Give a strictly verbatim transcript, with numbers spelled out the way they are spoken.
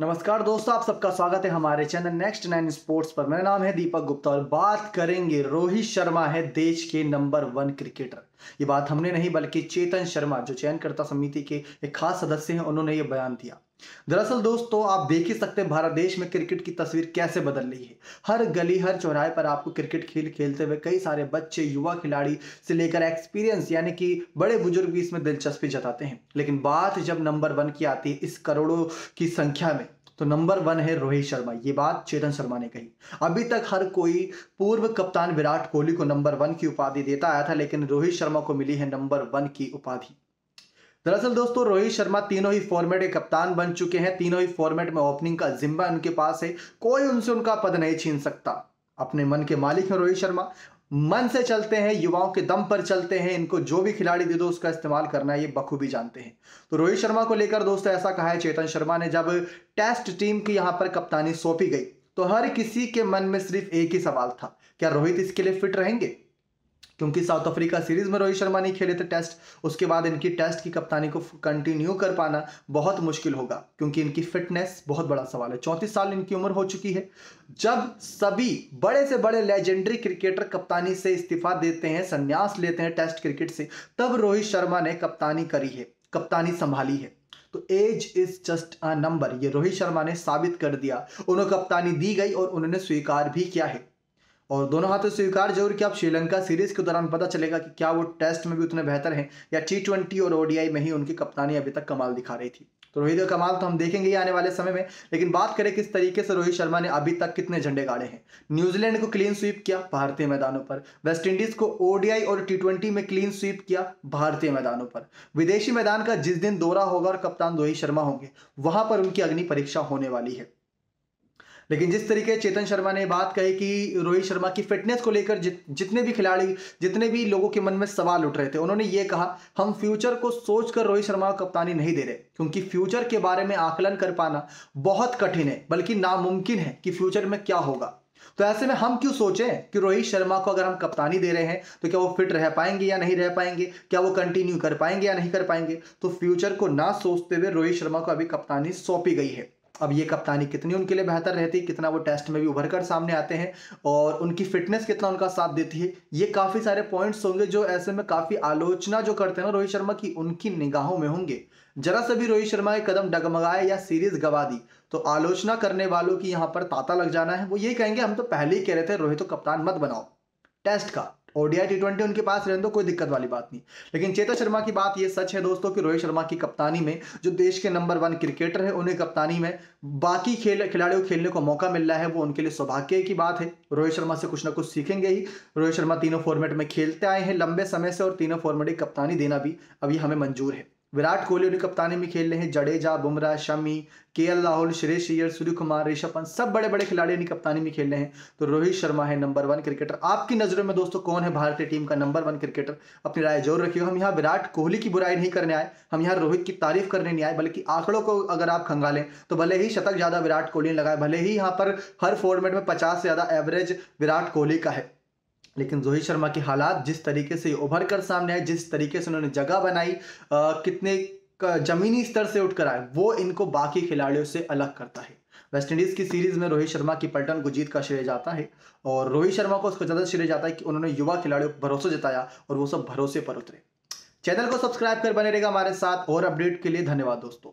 नमस्कार दोस्तों, आप सबका स्वागत है हमारे चैनल नेक्स्ट नाइन स्पोर्ट्स पर। मेरा नाम है दीपक गुप्ता और बात करेंगे, रोहित शर्मा है देश के नंबर वन क्रिकेटर। ये बात हमने नहीं बल्कि चेतन शर्मा जो चयनकर्ता समिति के एक खास सदस्य हैं, उन्होंने ये बयान दिया। दरअसल दोस्तों, आप देख ही सकते हैं भारत देश में क्रिकेट की तस्वीर कैसे बदल रही है। हर गली हर चौराहे पर आपको क्रिकेट खेल खेलते हुए कई सारे बच्चे, युवा खिलाड़ी से लेकर एक्सपीरियंस यानी कि बड़े बुजुर्ग भी इसमें दिलचस्पी जताते हैं। लेकिन बात जब नंबर वन की आती है, इस करोड़ों की संख्या में, तो नंबर वन है रोहित शर्मा। ये बात चेतन शर्मा ने कही। अभी तक हर कोई पूर्व कप्तान विराट कोहली को नंबर वन की उपाधि देता आया था, लेकिन रोहित शर्मा को मिली है नंबर वन की उपाधि। दरअसल दोस्तों, रोहित शर्मा तीनों ही फॉर्मेट के कप्तान बन चुके हैं। तीनों ही फॉर्मेट में ओपनिंग का जिम्मा उनके पास है, कोई उनसे उनका पद नहीं छीन सकता। अपने मन के मालिक हैं रोहित शर्मा, मन से चलते हैं, युवाओं के दम पर चलते हैं। इनको जो भी खिलाड़ी दे दो उसका इस्तेमाल करना ये बखूबी जानते हैं। तो रोहित शर्मा को लेकर दोस्तों ऐसा कहा है चेतन शर्मा ने, जब टेस्ट टीम की यहाँ पर कप्तानी सौंपी गई तो हर किसी के मन में सिर्फ एक ही सवाल था, क्या रोहित इसके लिए फिट रहेंगे? क्योंकि साउथ अफ्रीका सीरीज में रोहित शर्मा नहीं खेले थे टेस्ट, उसके बाद इनकी टेस्ट की कप्तानी को कंटिन्यू कर पाना बहुत मुश्किल होगा, क्योंकि इनकी फिटनेस बहुत बड़ा सवाल है। चौंतीस साल इनकी उम्र हो चुकी है। जब सभी बड़े से बड़े लेजेंडरी क्रिकेटर कप्तानी से इस्तीफा देते हैं, संन्यास लेते हैं टेस्ट क्रिकेट से, तब रोहित शर्मा ने कप्तानी करी है, कप्तानी संभाली है। तो age is just a number, ये रोहित शर्मा ने साबित कर दिया। उन्हें कप्तानी दी गई और उन्होंने स्वीकार भी किया है, और दोनों हाथों स्वीकार जरूर कि आप श्रीलंका सीरीज के दौरान पता चलेगा कि क्या वो टेस्ट में भी उतने बेहतर हैं या टी ट्वेंटी और ओडीआई में ही उनकी कप्तानी अभी तक कमाल दिखा रही थी। तो रोहित का कमाल तो हम देखेंगे आने वाले समय में, लेकिन बात करें किस तरीके से रोहित शर्मा ने अभी तक कितने झंडे गाड़े हैं। न्यूजीलैंड को क्लीन स्वीप किया भारतीय मैदानों पर, वेस्ट इंडीज को ओडीआई और टी ट्वेंटी में क्लीन स्वीप किया भारतीय मैदानों पर। विदेशी मैदान का जिस दिन दौरा होगा और कप्तान रोहित शर्मा होंगे, वहां पर उनकी अग्नि परीक्षा होने वाली है। लेकिन जिस तरीके चेतन शर्मा ने बात कही कि रोहित शर्मा की फिटनेस को लेकर जित, जितने भी खिलाड़ी, जितने भी लोगों के मन में सवाल उठ रहे थे, उन्होंने ये कहा हम फ्यूचर को सोचकर रोहित शर्मा को कप्तानी नहीं दे रहे, क्योंकि फ्यूचर के बारे में आकलन कर पाना बहुत कठिन है, बल्कि नामुमकिन है कि फ्यूचर में क्या होगा। तो ऐसे में हम क्यों सोचें कि रोहित शर्मा को अगर हम कप्तानी दे रहे हैं तो क्या वो फिट रह पाएंगे या नहीं रह पाएंगे, क्या वो कंटिन्यू कर पाएंगे या नहीं कर पाएंगे। तो फ्यूचर को ना सोचते हुए रोहित शर्मा को अभी कप्तानी सौंपी गई है। अब ये कप्तानी कितनी उनके लिए बेहतर रहती है, कितना वो टेस्ट में भी उभर कर सामने आते हैं और उनकी फिटनेस कितना उनका साथ देती है, ये काफ़ी सारे पॉइंट्स होंगे जो ऐसे में काफ़ी आलोचना जो करते हैं ना रोहित शर्मा की, उनकी निगाहों में होंगे। जरा सा भी रोहित शर्मा के कदम डगमगाए या सीरीज गवा दी तो आलोचना करने वालों की यहाँ पर तांता लग जाना है। वो ये कहेंगे हम तो पहले ही कह रहे थे रोहित को कप्तान मत बनाओ, टेस्ट का ओडीआई टी ट्वेंटी उनके पास रहने दो, कोई दिक्कत वाली बात नहीं। लेकिन चेतन शर्मा की बात ये सच है दोस्तों कि रोहित शर्मा की कप्तानी में जो देश के नंबर वन क्रिकेटर है, उन्हें कप्तानी में बाकी खेल खिलाड़ियों को खेलने को मौका मिल रहा है, वो उनके लिए सौभाग्य की बात है। रोहित शर्मा से कुछ ना कुछ सीखेंगे ही। रोहित शर्मा तीनों फॉर्मेट में खेलते आए हैं लंबे समय से, और तीनों फॉर्मेट की कप्तानी देना भी अभी हमें मंजूर है। विराट कोहली उनकी कप्तानी में खेल रहे हैं। जडेजा, बुमराह, शमी, केएल राहुल, श्रेयस अय्यर, सूर्य कुमार, ऋषभ पंत, सब बड़े बड़े खिलाड़ी उनकी कप्तानी में खेल रहे हैं। तो रोहित शर्मा है नंबर वन क्रिकेटर। आपकी नजरों में दोस्तों कौन है भारतीय टीम का नंबर वन क्रिकेटर? अपनी राय जरूर रखिए। हम यहाँ विराट कोहली की बुराई नहीं करने आए, हम यहाँ रोहित की तारीफ करने नहीं आए, बल्कि आंकड़ों को अगर आप खंगालें तो भले ही शतक ज्यादा विराट कोहली ने लगाए, भले ही यहाँ पर हर फॉर्मेट में पचास से ज्यादा एवरेज विराट कोहली का है, लेकिन रोहित शर्मा के हालात जिस तरीके से उभर कर सामने आए, जिस तरीके से उन्होंने जगह बनाई, आ, कितने जमीनी स्तर से उठकर आए, वो इनको बाकी खिलाड़ियों से अलग करता है। वेस्टइंडीज की सीरीज में रोहित शर्मा की पलटन को जीत का श्रेय जाता है, और रोहित शर्मा को उसको ज़्यादा श्रेय जाता है कि उन्होंने युवा खिलाड़ियों को भरोसा जताया और वो सब भरोसे पर उतरे। चैनल को सब्सक्राइब कर बने रहेगा हमारे साथ और अपडेट के लिए। धन्यवाद दोस्तों।